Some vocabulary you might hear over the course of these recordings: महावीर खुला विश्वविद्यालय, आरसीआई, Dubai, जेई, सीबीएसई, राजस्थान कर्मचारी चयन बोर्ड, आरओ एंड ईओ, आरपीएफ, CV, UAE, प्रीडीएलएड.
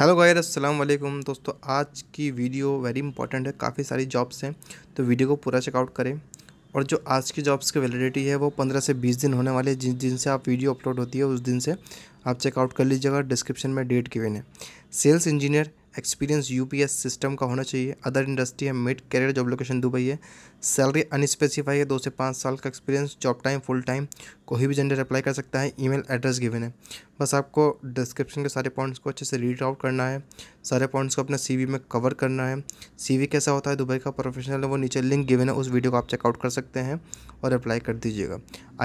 Hello guys अस्सलाम वालेकुम दोस्तों, आज की वीडियो वेरी इंपॉर्टेंट है। काफ़ी सारी जॉब्स हैं तो वीडियो को पूरा चेकआउट करें। और जो आज की जॉब्स की वैलिडिटी है वो 15 से 20 दिन होने वाले, जिस दिन से आप वीडियो अपलोड होती है उस दिन से आप चेकआउट कर लीजिएगा। डिस्क्रिप्शन में डेट गिवन है। Sales engineer experience UPS system का होना चाहिए। अदर इंडस्ट्री है, mid career, job location Dubai है। सैलरी अनस्पेसिफाई है, 2 से 5 साल का experience, job time full time, कोई भी जेंडर अप्लाई कर सकता है। ईमेल एड्रेस गिवन है। बस आपको डिस्क्रिप्शन के सारे पॉइंट्स को अच्छे से रीड आउट करना है, सारे पॉइंट्स को अपने CV में कवर करना है। CV कैसा होता है दुबई का प्रोफेशनल है, वो नीचे लिंक गिवन है, उस वीडियो को आप चेकआउट कर सकते हैं और अप्लाई कर दीजिएगा।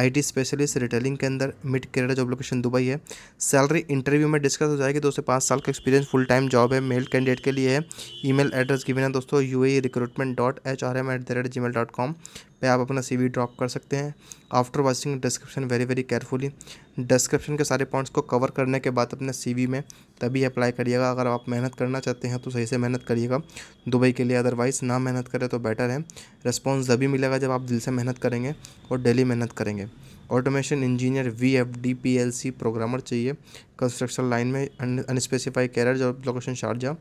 IT स्पेशलिस्ट रिटेलिंग के अंदर, mid career, job location Dubai है। सैलरी इंटरव्यू में डिस्कस हो जाएगी, 2 से 5 साल का एक्सपीरियंस, फुल टाइम जॉब है, मेल कैंडिडेट के लिए है। ईमेल एड्रेस गिवन है दोस्तों, uae recruitment.hrm@gmail.com पे आप अपना CV ड्रॉप कर सकते हैं। After watching description very carefully, description के सारे पॉइंट्स को कवर करने के बाद अपने CV में तभी अप्लाई करिएगा। अगर आप मेहनत करना चाहते हैं तो सही से मेहनत करिएगा दुबई के लिए, अदरवाइज़ ना मेहनत करें तो बेटर है। रिस्पॉन्स तभी मिलेगा जब आप दिल से मेहनत करेंगे और डेली मेहनत करेंगे। Automation engineer VF DPLC programmer चाहिए। कंस्ट्रक्शन लाइन में unspecified career, job location Sharjah.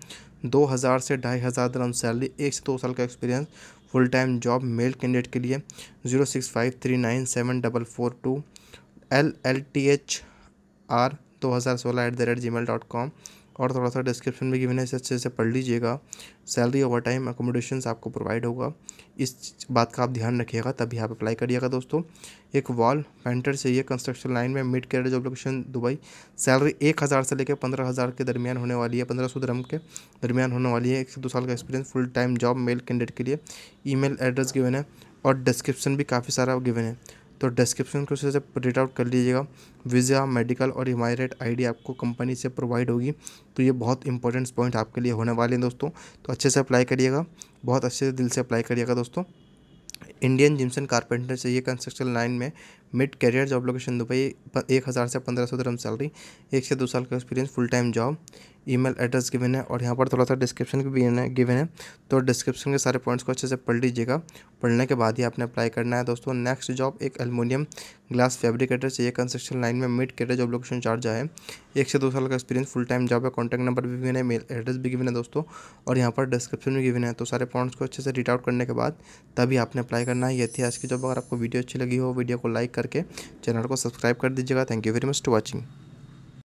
2000 से 2500 दरअम सैलरी, 1 से 2 साल का experience, full time job, male candidate के लिए 065397442 LLTHR2016@gmail.com। और थोड़ा सा डिस्क्रिप्शन में गिवन है, इसे अच्छे से पढ़ लीजिएगा। सैलरी, ओवर टाइम, अकोमोडेशन आपको प्रोवाइड होगा, इस बात का आप ध्यान रखिएगा तभी आप अप्लाई करिएगा दोस्तों। एक वॉल पेंटर चाहिए, कंस्ट्रक्शन लाइन में, mid career, job location Dubai. Salary 1000 से लेकर 15000 के दरमियान होने वाली है, 1500 दरम के दरमियान होने वाली है। 1 से 2 साल का experience, full time job, male candidate के लिए। ईमेल एड्रेस गिवन है और डिस्क्रिप्शन भी काफ़ी सारा गिवन है, तो डिस्क्रिप्शन को उसे प्रिंट आउट कर लीजिएगा। वीज़ा, मेडिकल और इमारत ID आपको कंपनी से प्रोवाइड होगी, तो ये बहुत इंपॉर्टेंट पॉइंट आपके लिए होने वाले हैं दोस्तों। तो अच्छे से अप्लाई करिएगा, बहुत अच्छे से दिल से अप्लाई करिएगा दोस्तों। इंडियन जिम्सन कारपेंटर चाहिए, कंस्ट्रक्शन लाइन में, mid career, job location Dubai. 1000 से 1500 दरम सैलरी, 1 से 2 साल का experience, full time job. Email address given है और यहाँ पर थोड़ा सा डिस्क्रिप्शन भी गिवन है, तो डिस्क्रिप्शन के सारे पॉइंट्स को अच्छे से पढ़ लीजिएगा। पढ़ने के बाद ही आपने अप्लाई करना है दोस्तों। नेक्स्ट जॉब एक एलुमिनियम ग्लास फैब्रिकेटर चाहिए, कंस्ट्रक्शन लाइन में, mid career, job location Sharjah है, 1 से 2 साल का एक्सपीरियंस, फुल टाइम जॉब है। कॉन्टैक्ट नंबर भी गिवन है, मेल एड्रेस भी गिवन है दोस्तों, और यहाँ पर डिस्क्रिप्शन भी गिवन है। तो सारे पॉइंट्स को अच्छे से रीड आउट करने के बाद तभी आपने अप्लाई करना है। ये थी आज की जॉब। अगर आपको वीडियो अच्छी लगी हो, वीडियो को लाइक करके चैनल को सब्सक्राइब कर दीजिएगा। Thank you very much to watching.